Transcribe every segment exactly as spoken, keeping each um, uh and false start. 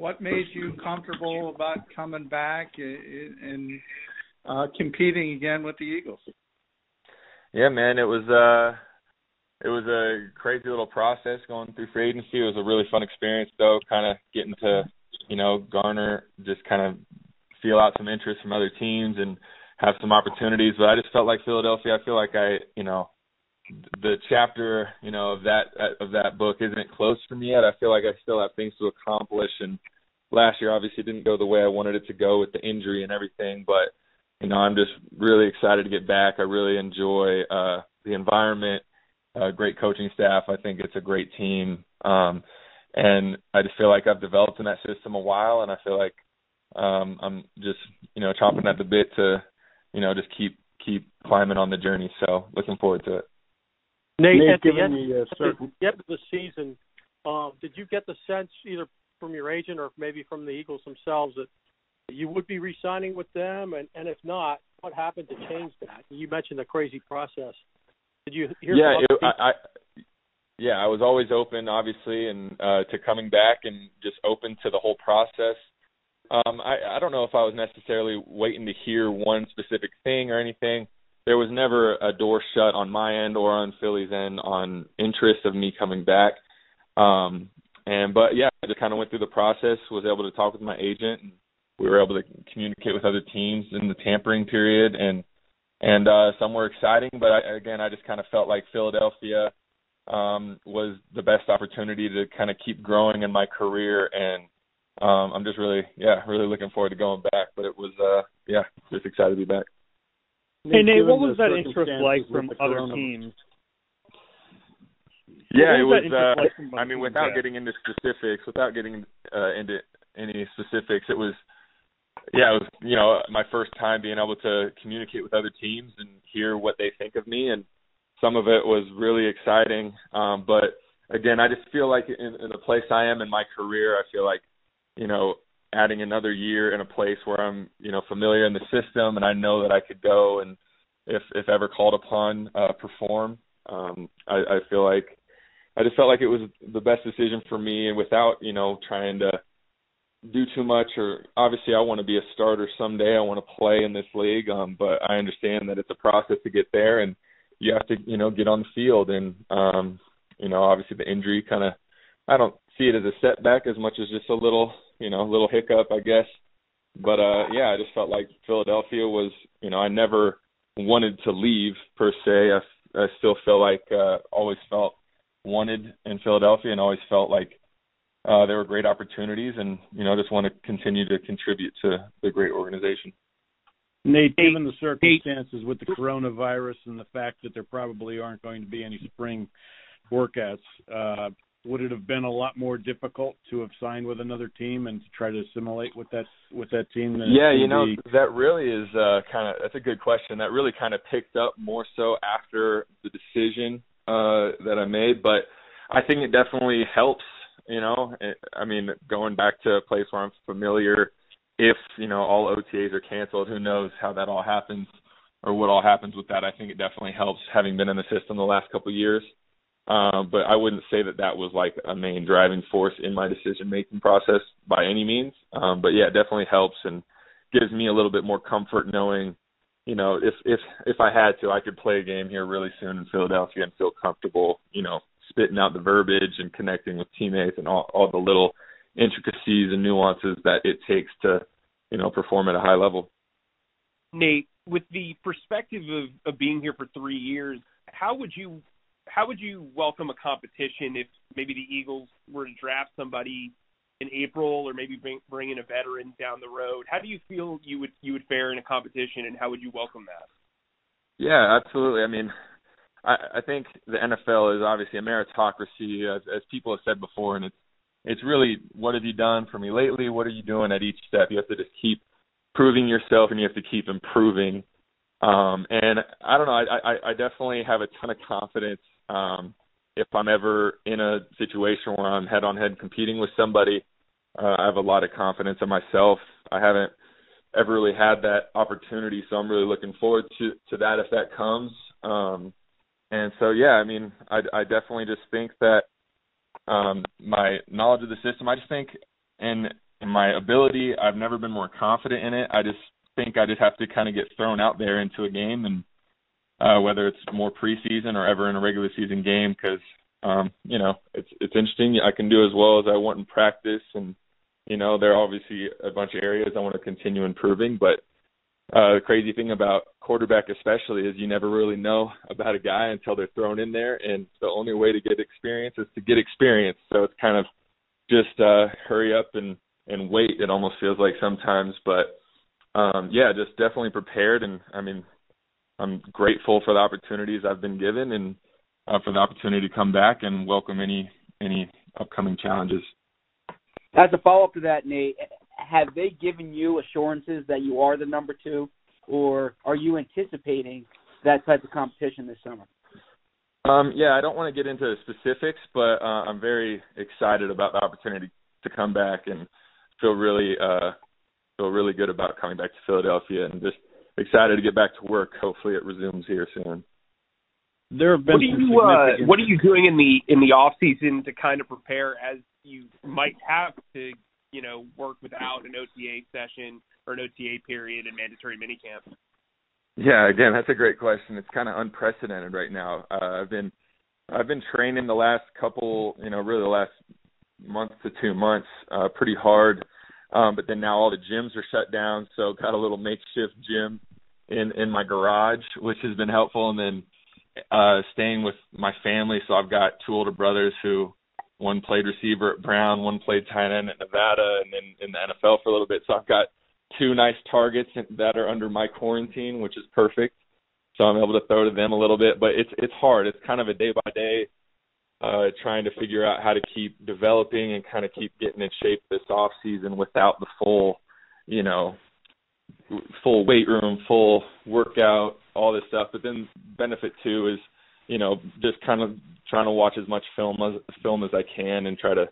what made you comfortable about coming back and uh, competing again with the Eagles? Yeah, man, it was uh, it was a crazy little process going through free agency. It was a really fun experience, though, kind of getting to, you know, garner, just kind of feel out some interest from other teams and have some opportunities. But I just felt like Philadelphia, I feel like I, you know, the chapter, you know, of that of that book isn't closed for me yet. I feel like I still have things to accomplish. And last year, obviously, didn't go the way I wanted it to go with the injury and everything. But, you know, I'm just really excited to get back. I really enjoy uh, the environment, uh, great coaching staff. I think it's a great team. Um, and I just feel like I've developed in that system a while, and I feel like um, I'm just, you know, chomping at the bit to, you know, just keep keep climbing on the journey. So looking forward to it. Nate, Nate at, the end, me, uh, at the end of the season, um, did you get the sense either from your agent or maybe from the Eagles themselves that you would be re-signing with them? And, and if not, what happened to change that? You mentioned the crazy process. Did you hear yeah, it, I, I, yeah, I was always open, obviously, and uh, to coming back and just open to the whole process. Um, I, I don't know if I was necessarily waiting to hear one specific thing or anything. There was never a door shut on my end or on Philly's end on interest of me coming back. Um, and But, yeah, I just kind of went through the process, was able to talk with my agent. And we were able to communicate with other teams in the tampering period, and and uh, some were exciting. But, I, again, I just kind of felt like Philadelphia um, was the best opportunity to kind of keep growing in my career. And um, I'm just really, yeah, really looking forward to going back. But it was, uh, yeah, just excited to be back. Hey, Nate, what was that interest like from other teams? Yeah, it was, uh, like I mean, without getting into specifics, without getting uh, into any specifics, it was, yeah, it was, you know, my first time being able to communicate with other teams and hear what they think of me, and some of it was really exciting. Um, but, again, I just feel like in, in the place I am in my career, I feel like, you know, adding another year in a place where I'm, you know, familiar in the system, and I know that I could go and, if if ever called upon, uh, perform. Um, I, I feel like I just felt like it was the best decision for me, and without, you know, trying to do too much. Or obviously, I want to be a starter someday. I want to play in this league, um, but I understand that it's a process to get there, and you have to, you know, get on the field. And um, you know, obviously, the injury kind of, I don't see it as a setback as much as just a little, you know, little hiccup, I guess. But, uh, yeah, I just felt like Philadelphia was, you know, I never wanted to leave per se. I, I still feel like uh, always felt wanted in Philadelphia, and always felt like uh, there were great opportunities, and, you know, just want to continue to contribute to the great organization. Nate, given the circumstances with the coronavirus and the fact that there probably aren't going to be any spring workouts, uh, would it have been a lot more difficult to have signed with another team and to try to assimilate with that with that team? Than yeah, you know, the... that really is uh, kind of – that's a good question. That really kind of picked up more so after the decision uh, that I made. But I think it definitely helps, you know. It, I mean, going back to a place where I'm familiar, if, you know, all O T As are canceled, who knows how that all happens or what all happens with that. I think it definitely helps having been in the system the last couple of years. Um, but I wouldn't say that that was like a main driving force in my decision-making process by any means. Um, but, yeah, it definitely helps and gives me a little bit more comfort knowing, you know, if, if, if I had to, I could play a game here really soon in Philadelphia and feel comfortable, you know, spitting out the verbiage and connecting with teammates and all, all the little intricacies and nuances that it takes to, you know, perform at a high level. Nate, with the perspective of, of being here for three years, how would you – How would you welcome a competition if maybe the Eagles were to draft somebody in April, or maybe bring, bring in a veteran down the road? How do you feel you would you would fare in a competition, and how would you welcome that? Yeah, absolutely. I mean, I, I think the N F L is obviously a meritocracy, as, as people have said before, and it's it's really, what have you done for me lately? What are you doing at each step? You have to just keep proving yourself, and you have to keep improving. Um, and I don't know, I, I, I definitely have a ton of confidence. Um, if I'm ever in a situation where I'm head-on-head competing with somebody, uh, I have a lot of confidence in myself. I haven't ever really had that opportunity, so I'm really looking forward to, to that if that comes. Um, and so, yeah, I mean, I, I definitely just think that um, my knowledge of the system, I just think, and in my ability. I've never been more confident in it. I just think I just have to kind of get thrown out there into a game, and uh, whether it's more preseason or ever in a regular season game, because, um, you know, it's it's interesting. I can do as well as I want in practice, and, you know, there are obviously a bunch of areas I want to continue improving, but uh, the crazy thing about quarterback especially is you never really know about a guy until they're thrown in there, and the only way to get experience is to get experience. So it's kind of just uh, hurry up and, and wait, it almost feels like sometimes. But, um, yeah, just definitely prepared, and, I mean, I'm grateful for the opportunities I've been given, and uh, for the opportunity to come back and welcome any any upcoming challenges. As a follow-up to that, Nate, have they given you assurances that you are the number two, or are you anticipating that type of competition this summer? Um, yeah, I don't want to get into specifics, but uh, I'm very excited about the opportunity to come back, and feel really uh, feel really good about coming back to Philadelphia, and just excited to get back to work. Hopefully it resumes here soon. There have been what, are you, uh, what are you doing in the in the off season to kind of prepare, as you might have to, you know, work without an O T A session or an O T A period and mandatory minicamp? Yeah, again, that's a great question. It's kind of unprecedented right now. Uh, I've been I've been training the last couple, you know, really the last month to two months, uh, pretty hard. Um, but then now all the gyms are shut down, so got a little makeshift gym in, in my garage, which has been helpful. And then uh, staying with my family, so I've got two older brothers who one played receiver at Brown, one played tight end at Nevada, and then in the N F L for a little bit. So I've got two nice targets that are under my quarantine, which is perfect. So I'm able to throw to them a little bit, but it's it's hard. It's kind of a day by day. Uh, trying to figure out how to keep developing and kind of keep getting in shape this off season without the full, you know, full weight room, full workout, all this stuff. But then benefit too is, you know, just kind of trying to watch as much film as film as I can and try to,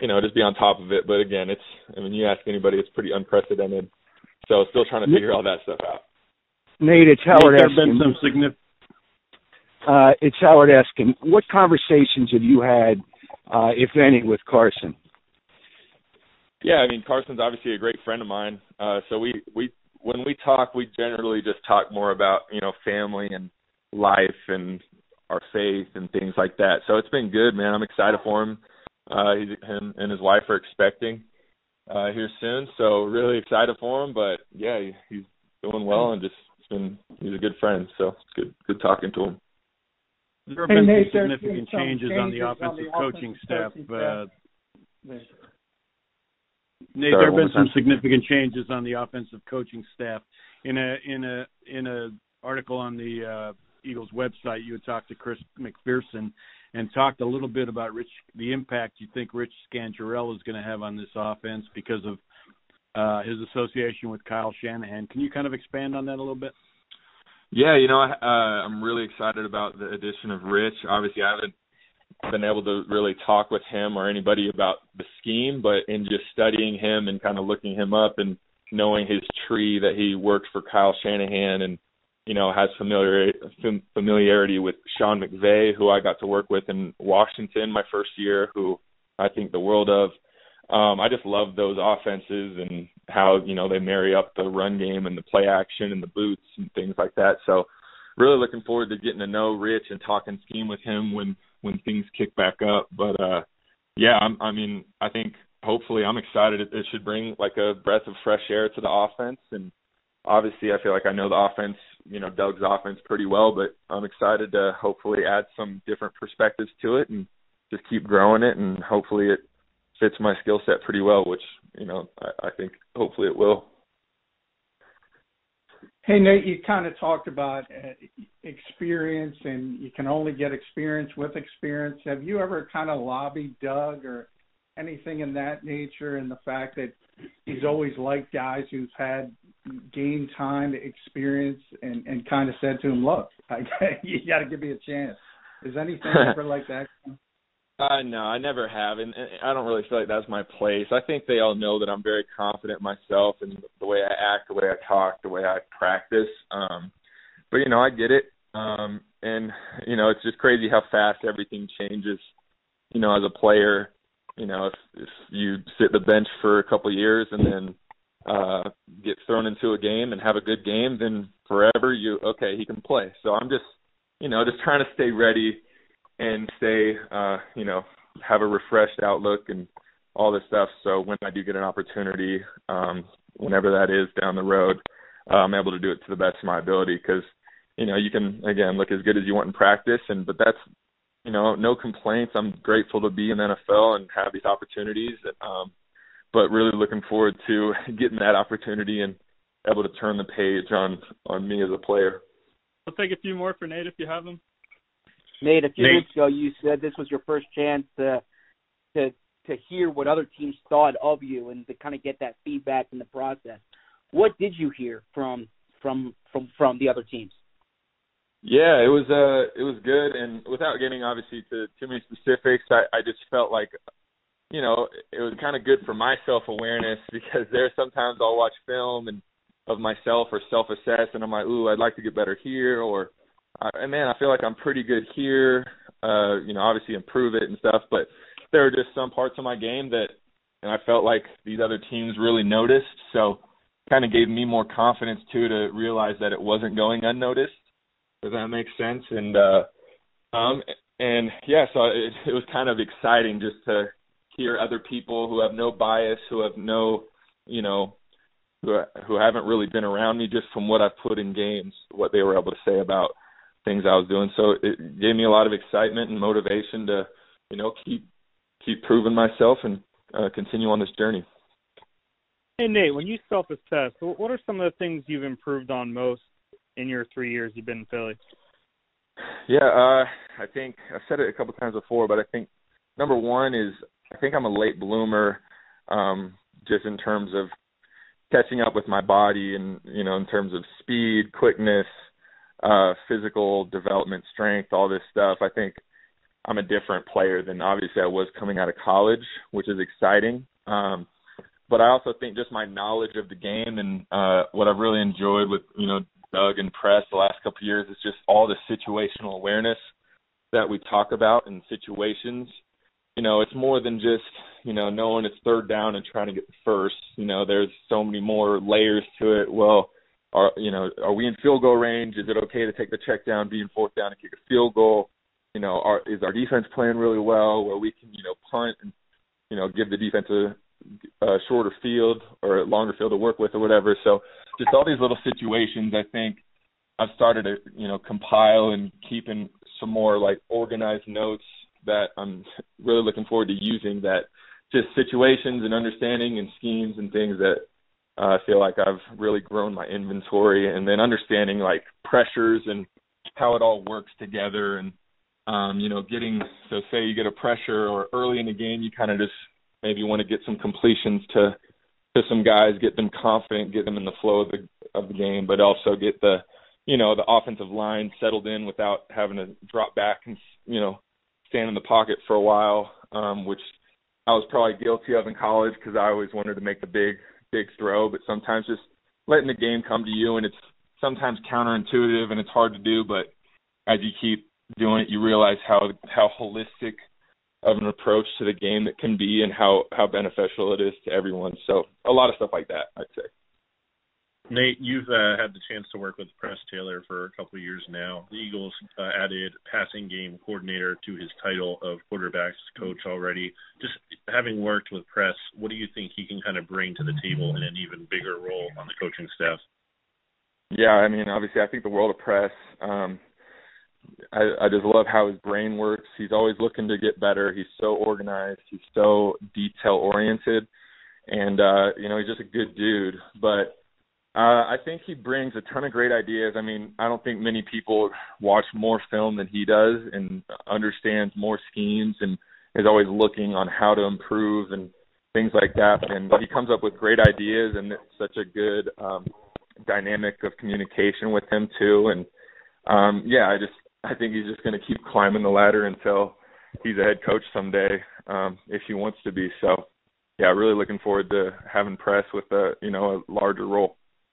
you know, just be on top of it. But again, it's, I mean, you ask anybody, it's pretty unprecedented. So still trying to figure all that stuff out. Nate, it's Howard Eskin. Uh, it's Howard Eskin. What conversations have you had, uh, if any, with Carson? Yeah, I mean, Carson's obviously a great friend of mine. Uh, so we, we when we talk, we generally just talk more about, you know, family and life and our faith and things like that. So it's been good, man. I'm excited for him. Uh, he's, him and his wife are expecting uh, here soon, so really excited for him. But, yeah, he, he's doing well, and just it's been, he's a good friend. So it's good, good talking to him. There have been hey, Nate, significant been changes, changes on the offensive, on the offensive coaching staff. Coaching staff. Uh, Nate, Sorry, there have been some time. significant changes on the offensive coaching staff. In a in a in a article on the uh, Eagles website, you had talked to Chris McPherson and talked a little bit about Rich, the impact you think Rich Scangarello is going to have on this offense because of uh, his association with Kyle Shanahan. Can you kind of expand on that a little bit? Yeah, you know, I, uh, I'm really excited about the addition of Rich. Obviously, I haven't been able to really talk with him or anybody about the scheme, but in just studying him and kind of looking him up and knowing his tree that he worked for Kyle Shanahan and, you know, has familiar, familiarity with Sean McVay, who I got to work with in Washington my first year, who I think the world of. Um, I just love those offenses and how, you know, they marry up the run game and the play action and the boots and things like that. So really looking forward to getting to know Rich and talking scheme with him when, when things kick back up. But, uh, yeah, I'm, I mean, I think hopefully I'm excited. It should bring like a breath of fresh air to the offense. And obviously I feel like I know the offense, you know, Doug's offense pretty well, but I'm excited to hopefully add some different perspectives to it and just keep growing it, and hopefully it fits my skill set pretty well, which, you know, I, I think hopefully it will. Hey, Nate, you kind of talked about uh, experience, and you can only get experience with experience. Have you ever kind of lobbied Doug or anything in that nature, and the fact that he's always liked guys who've had game time experience, and, and kind of said to him, look, I, you got to give me a chance? Is anything ever like that? Uh, no, I never have, and, and I don't really feel like that's my place. I think they all know that I'm very confident myself in the way I act, the way I talk, the way I practice. Um, but, you know, I get it, um, and, you know, it's just crazy how fast everything changes, you know, as a player you know, if, if you sit the bench for a couple of years and then uh, get thrown into a game and have a good game, then forever you, okay, he can play. So I'm just, you know, just trying to stay ready and stay, uh, you know, have a refreshed outlook and all this stuff. So when I do get an opportunity, um, whenever that is down the road, uh, I'm able to do it to the best of my ability because, you know, you can, again, look as good as you want in practice. And but that's, you know, no complaints. I'm grateful to be in the N F L and have these opportunities, um, but really looking forward to getting that opportunity and able to turn the page on, on me as a player. We'll take a few more for Nate if you have them. Nate, a few Nate. weeks ago you said this was your first chance to to to hear what other teams thought of you and to kind of get that feedback in the process. What did you hear from from from, from the other teams? Yeah, it was uh, it was good, and without getting obviously to too many specifics, I, I just felt like, you know, it was kind of good for my self awareness because there's sometimes I'll watch film and of myself or self assess, and I'm like, ooh, I'd like to get better here, or I, man, I feel like I'm pretty good here. Uh, you know, obviously improve it and stuff, but there are just some parts of my game that, and I felt like these other teams really noticed, so kind of gave me more confidence too to realize that it wasn't going unnoticed. Does that make sense? And, uh, um, and yeah, so it, it was kind of exciting just to hear other people who have no bias, who have no, you know, who, who haven't really been around me just from what I've put in games, what they were able to say about things I was doing. So it gave me a lot of excitement and motivation to, you know, keep, keep proving myself and uh, continue on this journey. Hey, Nate, when you self-assess, what are some of the things you've improved on most in your three years you've been in Philly? Yeah, uh, I think I've said it a couple times before, but I think number one is I think I'm a late bloomer, um, just in terms of catching up with my body and, you know, in terms of speed, quickness, uh, physical development, strength, all this stuff. I think I'm a different player than obviously I was coming out of college, which is exciting. Um, but I also think just my knowledge of the game and uh, what I've really enjoyed with, you know, Doug and Press the last couple of years is just all the situational awareness that we talk about in situations. You know, it's more than just, you know, knowing it's third down and trying to get the first. You know, there's so many more layers to it. Well, are, you know, are we in field goal range? Is it okay to take the check down, be in fourth down and kick a field goal? You know, are, is our defense playing really well where we can, you know, punt and, you know, give the defense a a shorter field or a longer field to work with or whatever. So just all these little situations, I think I've started to, you know, compile and keeping some more like organized notes that I'm really looking forward to using, that just situations and understanding and schemes and things that uh, I feel like I've really grown my inventory, and then understanding like pressures and how it all works together. And, um, you know, getting, so say you get a pressure or early in the game, you kind of just, maybe you want to get some completions to, to some guys, get them confident, get them in the flow of the of the game, but also get the, you know, the offensive line settled in without having to drop back and, you know, stand in the pocket for a while, um, which I was probably guilty of in college because I always wanted to make the big, big throw, but sometimes just letting the game come to you, and it's sometimes counterintuitive and it's hard to do, but as you keep doing it, you realize how how holistic of an approach to the game that can be, and how, how beneficial it is to everyone. So a lot of stuff like that, I'd say. Nate, you've uh, had the chance to work with Press Taylor for a couple of years now. The Eagles uh, added passing game coordinator to his title of quarterbacks coach already. Just having worked with Press, what do you think he can kind of bring to the table in an even bigger role on the coaching staff? Yeah, I mean, obviously I think the world of Press. um, I, I just love how his brain works. He's always looking to get better. He's so organized. He's so detail-oriented. And, uh, you know, he's just a good dude. But uh, I think he brings a ton of great ideas. I mean, I don't think many people watch more film than he does and understands more schemes and is always looking on how to improve and things like that. And he comes up with great ideas, and it's such a good um, dynamic of communication with him, too. And, um, yeah, I just – I think he's just going to keep climbing the ladder until he's a head coach someday, um, if he wants to be. So, yeah, really looking forward to having Press with a, you know, a larger role.